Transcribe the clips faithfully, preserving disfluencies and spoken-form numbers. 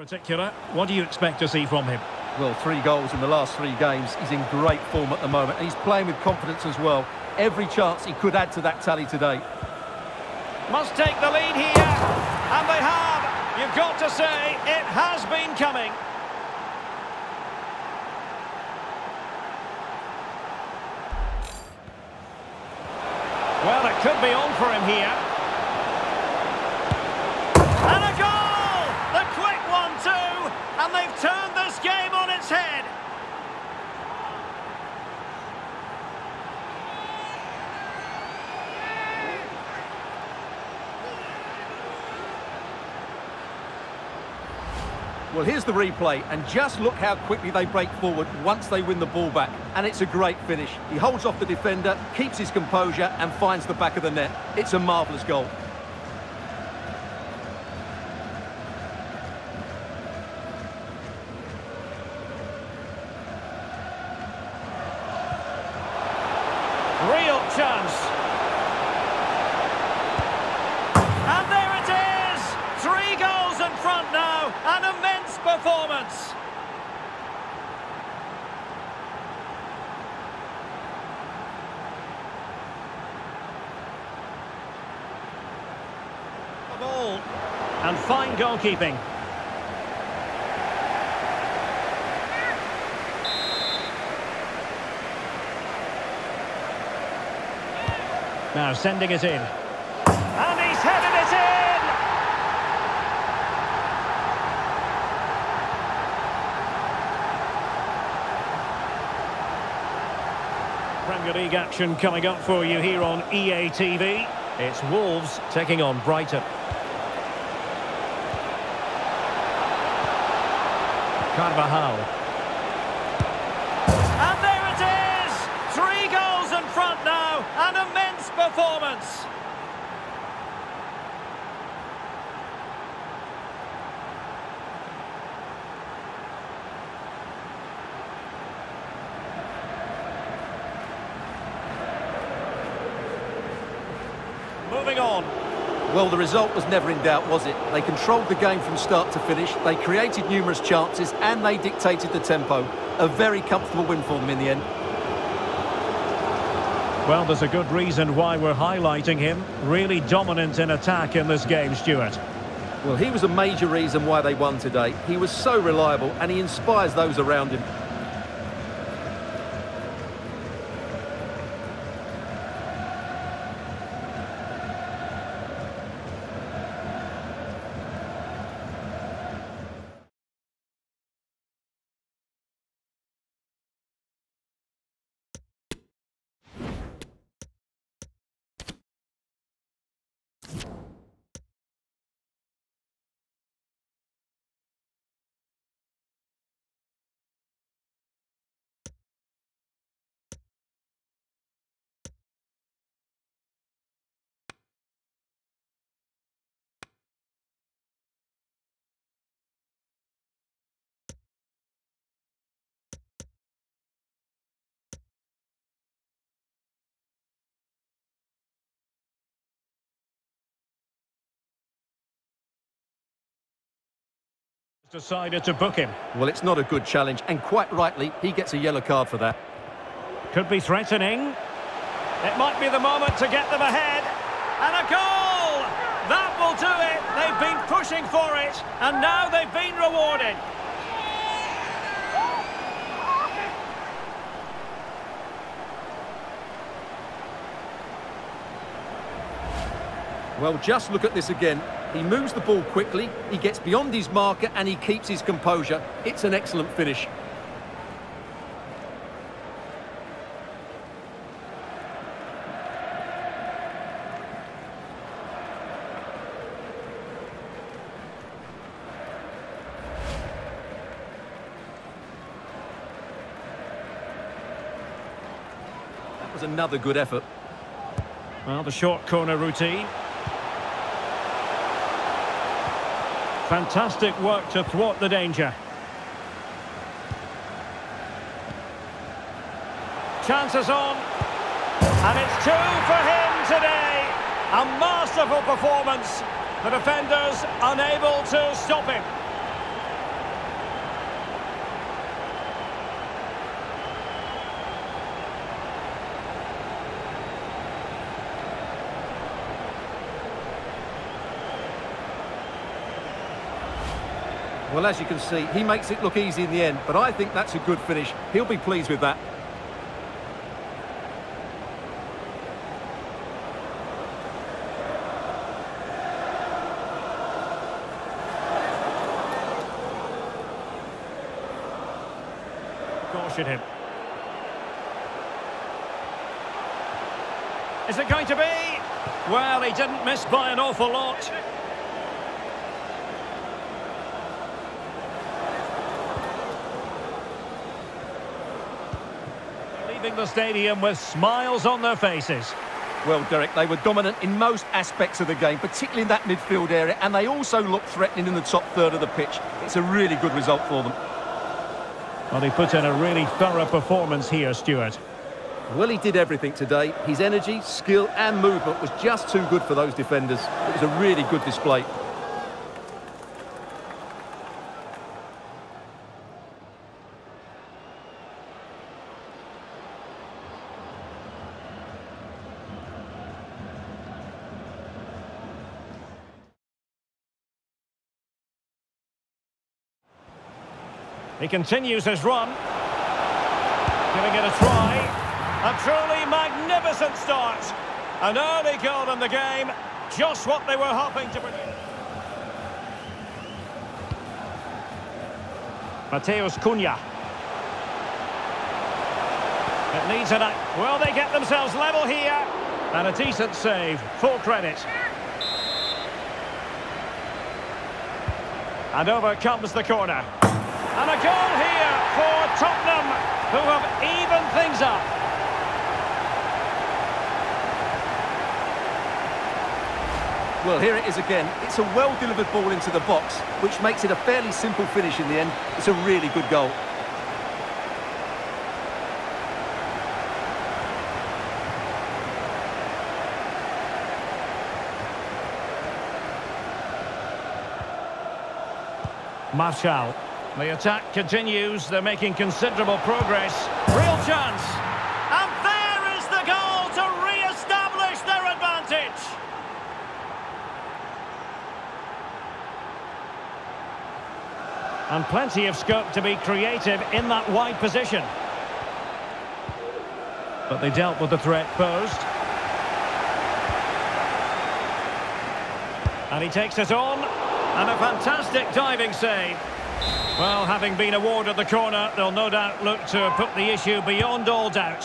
Particular, what do you expect to see from him? Well, three goals in the last three games. He's in great form at the moment. He's playing with confidence as well. Every chance he could add to that tally today. Must take the lead here, and they have. You've got to say, it has been coming. Well, it could be on for him here. And a goal! The quick one too, and they've turned this game on its head. Well, here's the replay, and just look how quickly they break forward once they win the ball back. And it's a great finish. He holds off the defender, keeps his composure, and finds the back of the net. It's a marvellous goal. Real chance. And there it is! Three goals in front now, and a performance. The ball and fine goalkeeping. Now sending it in. Premier League action coming up for you here on E A T V. It's Wolves taking on Brighton. Carvajal. And there it is! Three goals in front now, an immense performance. Moving on. Well, the result was never in doubt, was it? They controlled the game from start to finish, they created numerous chances, and they dictated the tempo. A very comfortable win for them in the end. Well, there's a good reason why we're highlighting him. Really dominant in attack in this game, Stuart. Well, he was a major reason why they won today. He was so reliable, and he inspires those around him. Decided to book him. Well, it's not a good challenge, and quite rightly, he gets a yellow card for that. Could be threatening. It might be the moment to get them ahead. And a goal! That will do it. They've been pushing for it, and now they've been rewarded. Well, just look at this again. He moves the ball quickly, he gets beyond his marker, and he keeps his composure. It's an excellent finish. That was another good effort. Well, the short corner routine. Fantastic work to thwart the danger. Chances on. And it's two for him today. A masterful performance. The defenders unable to stop him. Well, as you can see, he makes it look easy in the end, but I think that's a good finish. He'll be pleased with that. Cautioned him. Is it going to be? Well, he didn't miss by an awful lot. Leaving the stadium with smiles on their faces. Well, Derek, they were dominant in most aspects of the game, particularly in that midfield area, and they also looked threatening in the top third of the pitch. It's a really good result for them. Well, they put in a really thorough performance here, Stuart. Well, he did everything today. His energy, skill and movement was just too good for those defenders. It was a really good display. He continues his run, giving it a try. A truly magnificent start. An early goal in the game. Just what they were hoping to produce. Mateus Cunha. It needs an act. Well, they get themselves level here. And a decent save. Full credit. And over comes the corner. And a goal here for Tottenham, who have evened things up. Well, here it is again. It's a well-delivered ball into the box, which makes it a fairly simple finish in the end. It's a really good goal. Martial. The attack continues. They're making considerable progress. Real chance. And there is the goal to re-establish their advantage. And plenty of scope to be creative in that wide position. But they dealt with the threat posed. And he takes it on. And a fantastic diving save. Well, having been awarded the corner, they'll no doubt look to put the issue beyond all doubt.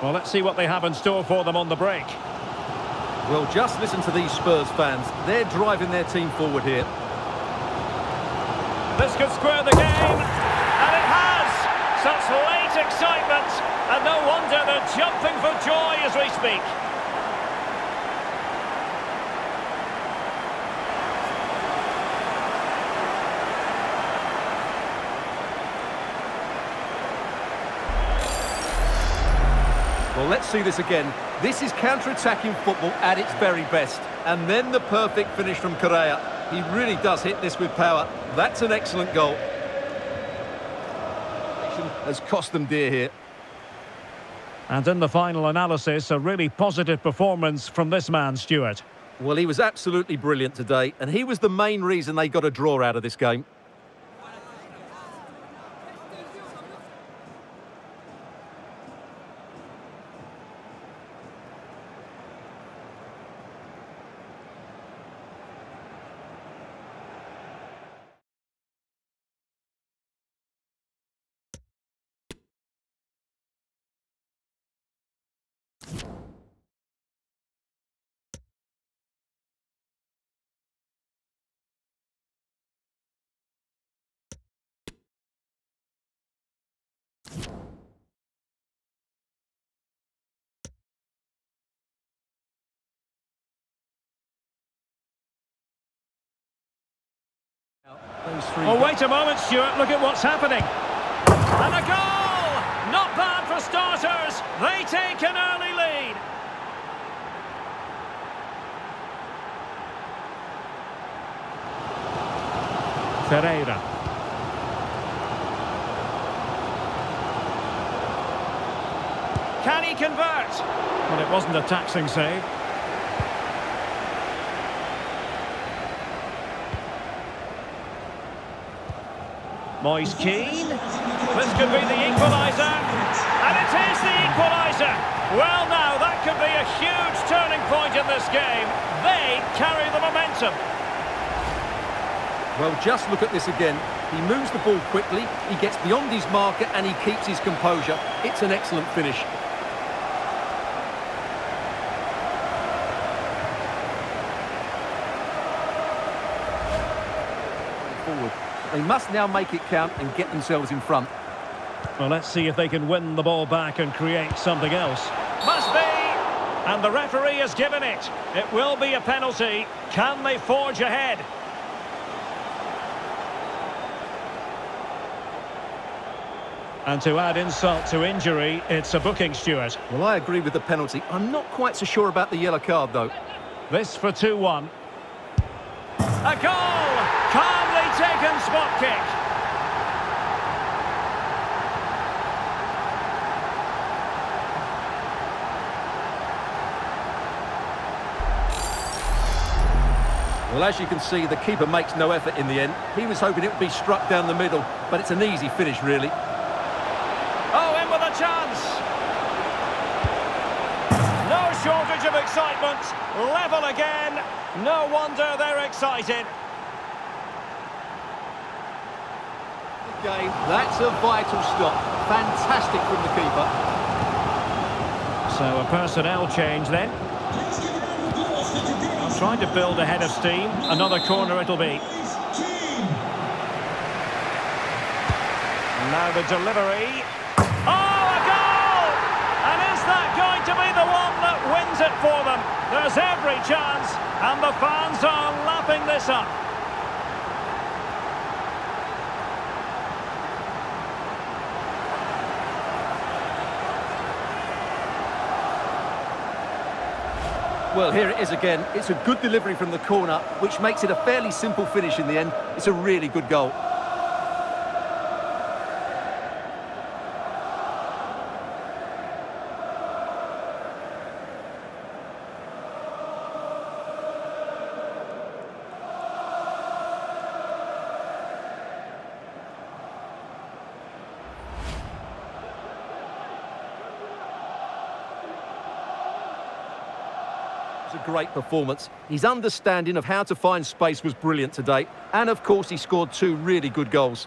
Well, let's see what they have in store for them on the break. Well, just listen to these Spurs fans. They're driving their team forward here. This could square the game, and it has! Such late excitement, and no wonder they're jumping for joy as we speak. Well, let's see this again. This is counter-attacking football at its very best. And then the perfect finish from Correa. He really does hit this with power. That's an excellent goal. Has cost them dear here. And in the final analysis, a really positive performance from this man, Stuart. Well, he was absolutely brilliant today, and he was the main reason they got a draw out of this game. Oh, wait a moment, Stuart. Look at what's happening. And a goal! Not bad for starters. They take an early lead. Ferreira. Can he convert? But it wasn't a taxing save. Moise Keane. This could be the equaliser. And it is the equaliser. Well, now, that could be a huge turning point in this game. They carry the momentum. Well, just look at this again. He moves the ball quickly, he gets beyond his marker, and he keeps his composure. It's an excellent finish. Forward. They must now make it count and get themselves in front. Well, let's see if they can win the ball back and create something else. Must be! And the referee has given it. It will be a penalty. Can they forge ahead? And to add insult to injury, it's a booking, Stuart. Well, I agree with the penalty. I'm not quite so sure about the yellow card, though. This for two one. A goal! Calmly taken spot kick. Well, as you can see, the keeper makes no effort in the end. He was hoping it would be struck down the middle, but it's an easy finish, really. Chance. No shortage of excitement. Level again. No wonder they're excited. Game. That's a vital stop. Fantastic from the keeper. So a personnel change then. I'm trying to build a head of steam. Another corner it'll be. And now the delivery. To be the one that wins it for them. There's every chance, and the fans are lapping this up. Well, here it is again. It's a good delivery from the corner, which makes it a fairly simple finish in the end. It's a really good goal. A great performance. His understanding of how to find space was brilliant today, and of course he scored two really good goals.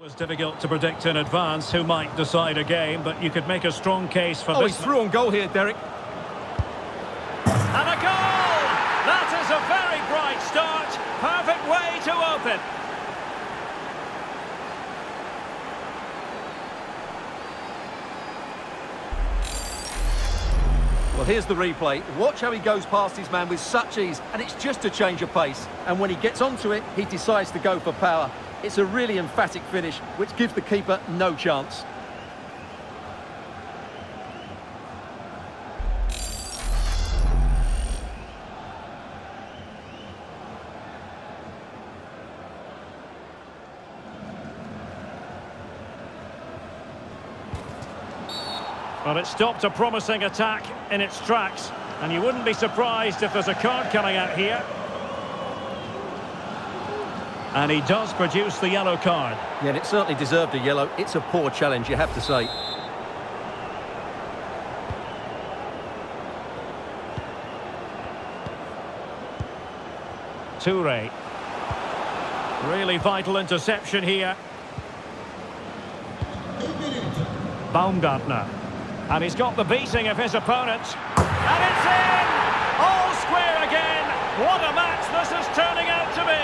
It was difficult to predict in advance who might decide a game, but you could make a strong case for oh, this. Oh, he's through on goal here, Derek. And a goal! That is a very bright start. Perfect way to open. Well, here's the replay. Watch how he goes past his man with such ease, and it's just a change of pace. And when he gets onto it, he decides to go for power. It's a really emphatic finish, which gives the keeper no chance. Well, it stopped a promising attack in its tracks, and you wouldn't be surprised if there's a card coming out here. And he does produce the yellow card. Yeah, and it certainly deserved a yellow. It's a poor challenge, you have to say. Touré. Really vital interception here. Baumgartner. And he's got the beating of his opponent. And it's in! All square again. What a match this is turning out to be.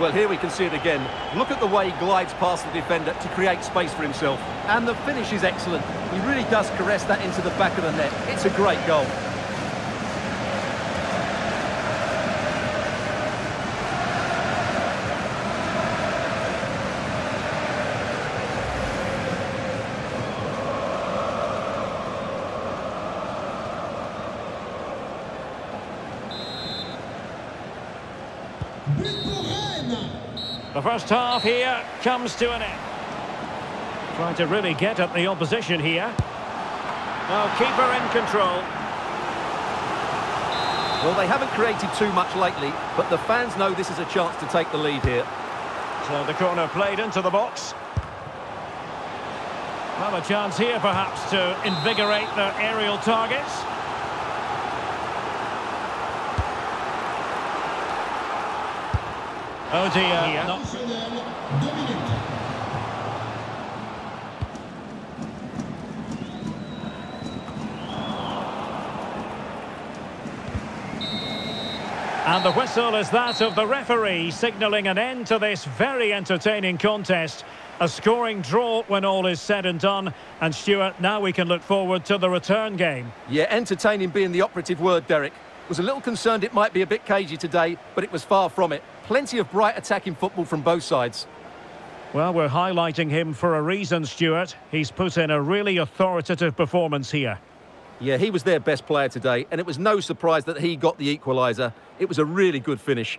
Well, here we can see it again. Look at the way he glides past the defender to create space for himself. And the finish is excellent. He really does caress that into the back of the net. It's a great goal. The first half here comes to an end. Trying to really get at the opposition here. Now, keeper in control. Well, they haven't created too much lately, but the fans know this is a chance to take the lead here. So the corner played into the box. Another chance here, perhaps, to invigorate their aerial targets. Oh dear, yeah. Not... And the whistle is that of the referee, signalling an end to this very entertaining contest. A scoring draw when all is said and done. And Stuart, now we can look forward to the return game. Yeah, entertaining being the operative word, Derek. Was a little concerned it might be a bit cagey today, but it was far from it. Plenty of bright attacking football from both sides. Well, we're highlighting him for a reason, Stuart. He's put in a really authoritative performance here. Yeah, he was their best player today, and it was no surprise that he got the equaliser. It was a really good finish.